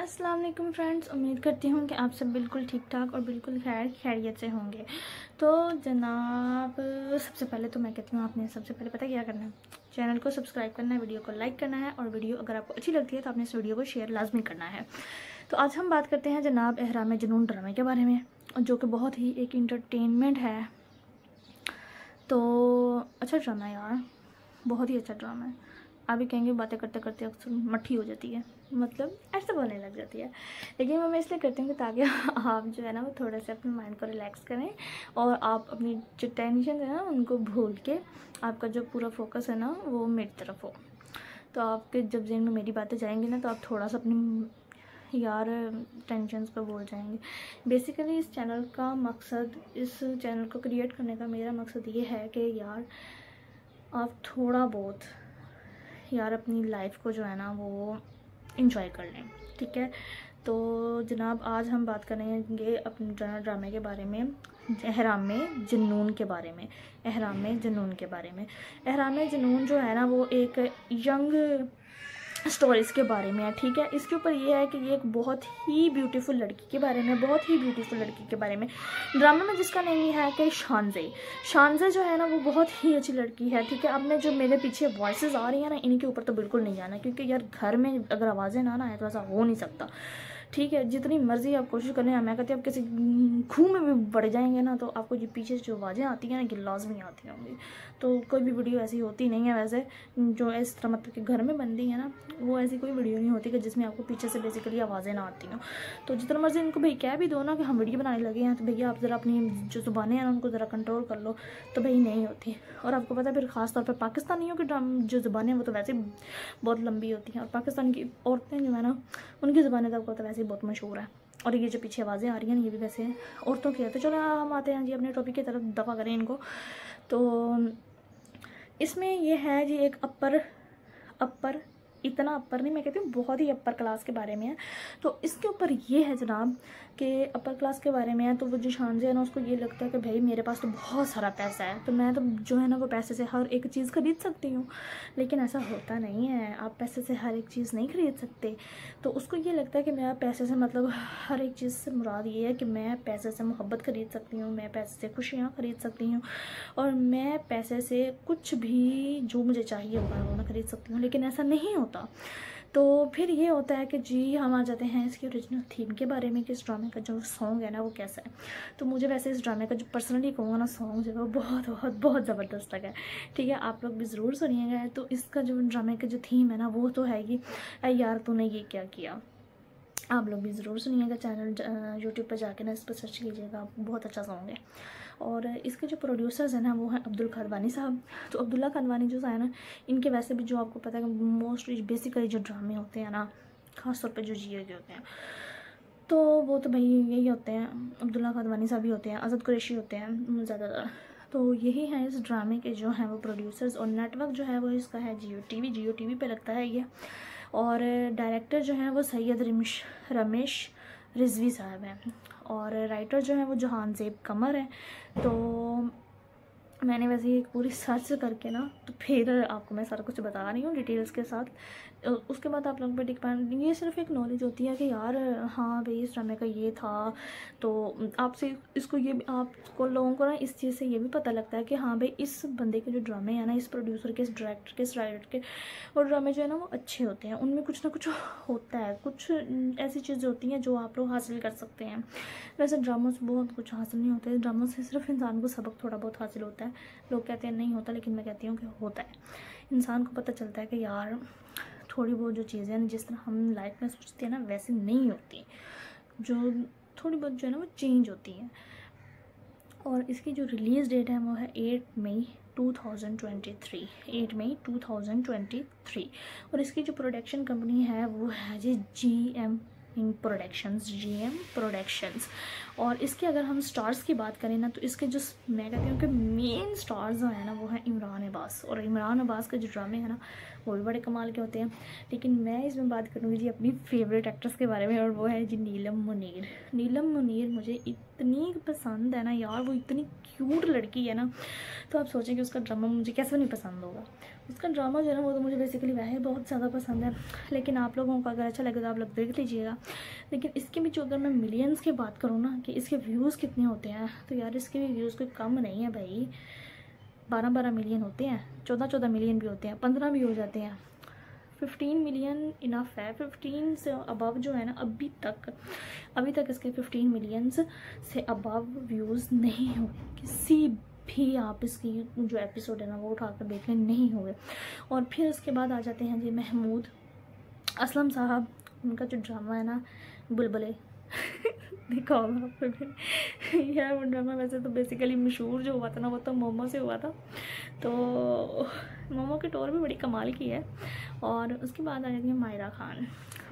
अस्सलाम वालेकुम फ्रेंड्स, उम्मीद करती हूँ कि आप सब बिल्कुल ठीक ठाक और बिल्कुल खैरियत से होंगे। तो जनाब सबसे पहले तो मैं कहती हूँ आपने सबसे पहले पता क्या करना है, चैनल को सब्सक्राइब करना है, वीडियो को लाइक करना है और वीडियो अगर आपको अच्छी लगती है तो आपने इस वीडियो को शेयर लाजमी करना है। तो आज हम बात करते हैं जनाब एहराम जुनून ड्रामे के बारे में, जो कि बहुत ही एक इंटरटेनमेंट है। तो अच्छा ड्रामा है यार, बहुत ही अच्छा ड्रामा है। आप भी कहेंगे बातें करते करते अक्सर मट्ठी हो जाती है, मतलब ऐसा बोलने लग जाती है, लेकिन वो मैं इसलिए करती हूँ ताकि आप जो है ना वो थोड़ा सा अपने माइंड को रिलैक्स करें और आप अपनी जो टेंशन है ना उनको भूल के आपका जो पूरा फोकस है ना वो मेरी तरफ हो। तो आपके जब जहन में मेरी बातें जाएंगी ना तो आप थोड़ा सा अपनी यार टेंशन्स पर भूल जाएंगे। बेसिकली इस चैनल का मकसद, इस चैनल को क्रिएट करने का मेरा मकसद ये है कि यार आप थोड़ा बहुत यार अपनी लाइफ को जो है ना वो इंजॉय कर लें, ठीक है। तो जनाब आज हम बात करेंगे अपने ड्रामे के बारे में, एहराम-ए-जुनून के बारे में। एहराम-ए-जुनून जो है ना वो एक यंग स्टोरीज़ के बारे में है, ठीक है। इसके ऊपर ये है कि ये एक बहुत ही ब्यूटीफुल लड़की के बारे में ड्रामा में, जिसका नेम है कि शानज़े जो है ना वो बहुत ही अच्छी लड़की है, ठीक है। अब मैं जो मेरे पीछे वॉइसेस आ रही हैं ना इनके ऊपर तो बिल्कुल नहीं जाना, क्योंकि यार घर में अगर आवाज़ें ना आए तो ऐसा हो नहीं सकता, ठीक है। जितनी मर्जी आप कोशिश करें, मैं कहती हूँ आप किसी खूह में भी बढ़ जाएंगे ना तो आपको जो पीछे जो आवाज़ें आती हैं ना ये लाजमी आती होंगी। तो कोई भी वीडियो ऐसी होती नहीं है, वैसे जो इस तरह मतलब कि घर में बनती है ना वो ऐसी कोई वीडियो नहीं होती कि जिसमें आपको पीछे से बेसिकली आवाज़ें ना आती हों। तो जितना मर्जी इनको भाई कह भी दो ना कि हम वीडियो बनाने लगे हैं तो भैया आप ज़रा अपनी जो ज़ुबानें हैं ना उनको ज़रा कंट्रोल कर लो, तो भाई नहीं होती। और आपको पता है फिर ख़ास तौर पर पाकिस्तानियों की जो ज़ुबानें हैं वो तो वैसे बहुत लंबी होती हैं, और पाकिस्तान की औरतें जो है ना उनकी ज़ुबानें तो आपको वैसे बहुत मशहूर है। और ये जो पीछे आवाज़ें आ रही हैं ये भी वैसे औरतों की है। तो चलो हम आते हैं जी अपने टॉपिक की तरफ, दफ़ा करें इनको। तो इसमें ये है जी एक इतना अपर नहीं, मैं कहती हूँ बहुत ही अपर क्लास के बारे में है। तो इसके ऊपर ये है जनाब कि अपर क्लास के बारे में है, तो वो जो शानज़े है ना उसको ये लगता है कि भाई मेरे पास तो बहुत सारा पैसा है तो मैं तो जो है ना वो पैसे से हर एक चीज़ खरीद सकती हूँ, लेकिन ऐसा होता नहीं है, आप पैसे से हर एक चीज़ नहीं खरीद सकते। तो उसको ये लगता है कि मैं पैसे से मतलब हर एक चीज़ से मुराद ये है कि मैं पैसे से मोहब्बत खरीद सकती हूँ, मैं पैसे से खुशियाँ खरीद सकती हूँ और मैं पैसे से कुछ भी जो मुझे चाहिए होगा वो मैं खरीद सकती हूँ, लेकिन ऐसा नहीं होता। तो फिर ये होता है कि जी हम आ जाते हैं इसकी ओरिजिनल थीम के बारे में कि इस ड्रामे का जो सॉन्ग है ना वो कैसा है। तो मुझे वैसे इस ड्रामे का जो पर्सनली कहूँगा ना सॉन्ग जो है वो बहुत बहुत बहुत ज़बरदस्त लगा है, ठीक है। आप लोग भी ज़रूर सुनिएगा। तो इसका जो ड्रामे का जो थीम है ना वो तो है ही यार तूने ये क्या किया, आप लोग भी ज़रूर सुनिएगा। चैनल यूट्यूब पर जाके ना इस पर सर्च कीजिएगा, बहुत अच्छा सॉन्ग है। और इसके जो प्रोड्यूसर्स हैं ना वो हैं अब्दुल खदवानी साहब। तो अब्दुल्ला खदवानी जो है ना इनके वैसे भी जो आपको पता है कि मोस्टली बेसिकली जो ड्रामे होते हैं ना ख़ास तौर पे जो जियो के होते हैं तो वो तो भाई यही होते हैं, अब्दुल्ला खदवानी साहब ही होते हैं, आज़ाद कुरैशी होते हैं ज़्यादातर। तो यही हैं इस ड्रामे के जो हैं वो प्रोड्यूसर्स। और नेटवर्क जो है वो इसका है जियो टीवी पर लगता है ये। और डायरेक्टर जो हैं वो सैयद रमेश रिजवी साहब हैं और राइटर जो हैं वो जहानजेब कमर हैं। तो मैंने वैसे ही पूरी सर्च करके ना तो फिर आपको मैं सारा कुछ बता रही हूँ डिटेल्स के साथ, उसके बाद आप लोग पे डिपेंड, ये सिर्फ एक नॉलेज होती है कि यार हाँ भाई इस ड्रामे का ये था। तो आपसे इसको ये आपको लोगों को ना इस चीज़ से ये भी पता लगता है कि हाँ भाई इस बंदे के जो ड्रामे हैं ना, इस प्रोड्यूसर के, इस डायरेक्टर के, इस राइटर के और ड्रामे जो है ना वो अच्छे होते हैं, उनमें कुछ ना कुछ होता है, कुछ ऐसी चीज़ें होती हैं जो आप लोग हासिल कर सकते हैं। वैसे ड्रामों से बहुत कुछ हासिल नहीं होता है, ड्रामों से सिर्फ इंसान को सबक थोड़ा बहुत हासिल होता है। लोग कहते हैं नहीं होता, लेकिन मैं कहती हूँ कि होता है। इंसान को पता चलता है कि यार थोड़ी बहुत जो चीज़ें हैं जिस तरह हम लाइफ में सोचते हैं ना वैसे नहीं होती, जो थोड़ी बहुत जो है ना वो चेंज होती हैं। और इसकी जो रिलीज़ डेट है वो है 8 मई 2023। और इसकी जो प्रोडक्शन कंपनी है वो है जी GM प्रोडक्शंस। और इसके अगर हम स्टार्स की बात करें ना तो इसके जो मैं कहती हूँ कि मेन स्टार्स जो है ना वो है इमरान अब्बास। और इमरान अब्बास के जो ड्रामे हैं ना वो भी बड़े कमाल के होते हैं, लेकिन मैं इसमें बात करूँगी जी अपनी फेवरेट एक्ट्रेस के बारे में, और वो है जी नीलम मुनीर। मुझे इतनी पसंद है ना यार, वो इतनी क्यूट लड़की है ना, तो आप सोचें कि उसका ड्रामा मुझे कैसे नहीं पसंद होगा। उसका ड्रामा जो है ना वो तो मुझे बेसिकली वह बहुत ज़्यादा पसंद है, लेकिन आप लोगों को अगर अच्छा लगे तो आप लोग देख लीजिएगा। लेकिन इसके भी जो अगर मैं मिलियंस की बात करूँ ना कि इसके व्यूज़ कितने होते हैं, तो यार इसके भी व्यूज़ कोई कम नहीं है भाई, 12-12 मिलियन होते हैं, 14-14 मिलियन भी होते हैं, 15 भी हो जाते हैं, 15 मिलियन इनफ है। 15 से अबव जो है ना अभी तक इसके 15 मिलियंस से अबव व्यूज़ नहीं हुए, किसी भी आप इसकी जो एपिसोड है ना वो उठाकर देख लें, नहीं हुए। और फिर उसके बाद आ जाते हैं जी महमूद असलम साहब, उनका जो ड्रामा है ना बुलबुले देखा होगा आपने यार वो ड्रामा वैसे तो बेसिकली मशहूर जो हुआ था ना वो तो मोमो से हुआ था, तो मोमो की टोर भी बड़ी कमाल की है। और उसके बाद आ जाती है मायरा खान।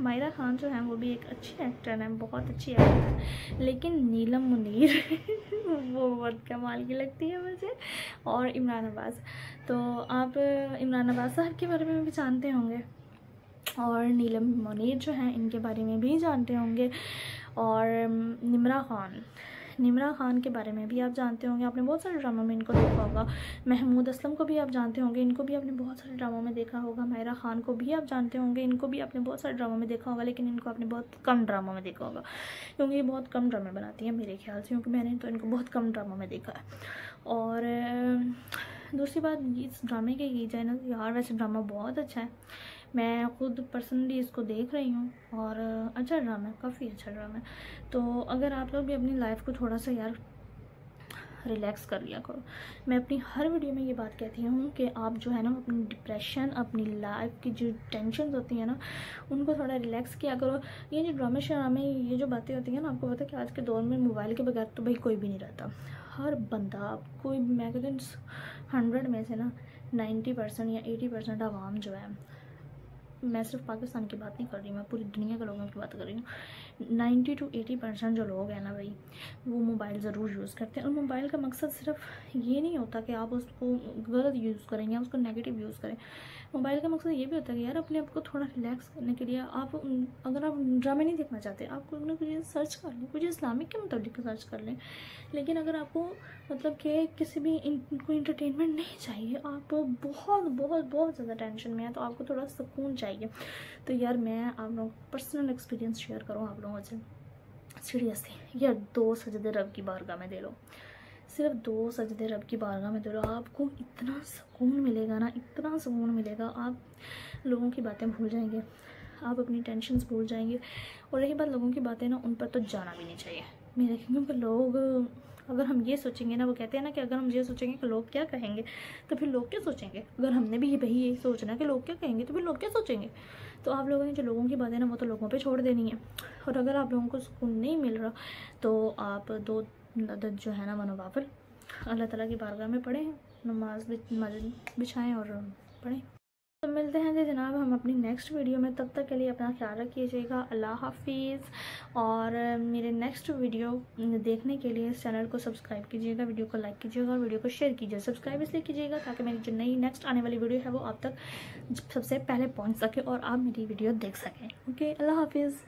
मायरा खान जो है वो भी एक अच्छी एक्टर है, बहुत अच्छी एक्टर है, लेकिन नीलम मुनीर वो बहुत कमाल की लगती है मुझे। और इमरान अब्बास, तो आप इमरान अब्बास साहब के बारे में भी जानते होंगे और नीलम मुनीर जो हैं इनके बारे में भी जानते होंगे। और निम्रा खान के बारे में भी आप जानते होंगे, आपने बहुत सारे ड्रामा में इनको देखा होगा। महमूद असलम को भी आप जानते होंगे, इनको भी आपने बहुत सारे ड्रामा में देखा होगा। मायरा खान को भी आप जानते होंगे, इनको भी आपने बहुत सारे ड्रामा में देखा होगा, लेकिन इनको आपने बहुत कम ड्रामा में देखा होगा क्योंकि ये बहुत कम ड्रामे बनाती हैं मेरे ख्याल से, क्योंकि मैंने तो इनको बहुत कम ड्रामा में देखा है। और दूसरी बात इस ड्रामे की की जाए ना, यार वैसे ड्रामा बहुत अच्छा है, मैं खुद पर्सनली इसको देख रही हूँ और अच्छा ड्रामा है, काफ़ी अच्छा ड्रामा है। तो अगर आप लोग भी अपनी लाइफ को थोड़ा सा यार रिलैक्स कर लिया करो, मैं अपनी हर वीडियो में ये बात कहती हूँ कि आप जो है ना अपनी डिप्रेशन, अपनी लाइफ की जो टेंशन होती है ना उनको थोड़ा रिलैक्स किया करो। ये जो ड्रामे शरामे ये जो बातें होती हैं ना, आपको पता है कि आज के दौर में मोबाइल के बगैर तो भाई कोई भी नहीं रहता, हर बंदा आप कोई भी, मैं कहती हूँ 100 में से ना 90% या 80% आवाम जो है, मैं सिर्फ पाकिस्तान की बात नहीं कर रही, मैं पूरी दुनिया के लोगों की बात कर रही हूँ, 90-80% जो लोग हैं ना भाई वो मोबाइल ज़रूर यूज़ करते हैं। और मोबाइल का मकसद सिर्फ ये नहीं होता कि आप उसको गलत यूज़ करें या उसको नेगेटिव यूज़ करें, मोबाइल का मकसद ये भी होता है कि यार अपने आप को थोड़ा रिलैक्स करने के लिए आप, अगर आप ड्रामे नहीं देखना चाहते आप कुछ सर्च कर लें, कुछ इस्लामिक के मुताबिक सर्च कर लें। लेकिन अगर आपको मतलब कि किसी भी कोई इंटरटेनमेंट नहीं चाहिए, आप बहुत बहुत बहुत ज़्यादा टेंशन में है तो आपको थोड़ा सुकून चाहिए, तो यार मैं आप लोगों को पर्सनल एक्सपीरियंस शेयर करूँ आप लोगों से। सीरियसली यार 2 सजदे रब की बारगाह में दे लो, सिर्फ 2 सजदे रब की बारगाह में दे लो, आपको इतना सुकून मिलेगा ना, इतना सुकून मिलेगा, आप लोगों की बातें भूल जाएंगे, आप अपनी टेंशन्स भूल जाएंगे। और रही बात लोगों की बातें ना, उन पर तो जाना भी नहीं चाहिए मेरे ख्याल में। लोग अगर हम ये सोचेंगे ना, वो कहते हैं ना कि अगर हम ये सोचेंगे कि लोग क्या कहेंगे तो फिर लोग क्या सोचेंगे, अगर हमने भी यही सोचना कि लोग क्या कहेंगे तो फिर लोग क्या सोचेंगे, तो आप लोगों ने जो लोगों की बातें ना वो तो लोगों पे छोड़ देनी है। और अगर आप लोगों को सुकून नहीं मिल रहा तो आप 2 अदद जो है ना मनोवाफिल अल्लाह ताला की बारगाह में पढ़ें, नमाज बिछाएँ और पढ़ें। तो मिलते हैं जी जनाब हम अपनी नेक्स्ट वीडियो में, तब तक के लिए अपना ख्याल रखिएगा, अल्लाह हाफिज़। और मेरे नेक्स्ट वीडियो देखने के लिए इस चैनल को सब्सक्राइब कीजिएगा, वीडियो को लाइक कीजिएगा और वीडियो को शेयर कीजिएगा। सब्सक्राइब इसलिए कीजिएगा ताकि मेरी जो नई नेक्स्ट आने वाली वीडियो है वो आप तक सबसे पहले पहुँच सके और आप मेरी वीडियो देख सकें। ओके, अल्लाह हाफिज़।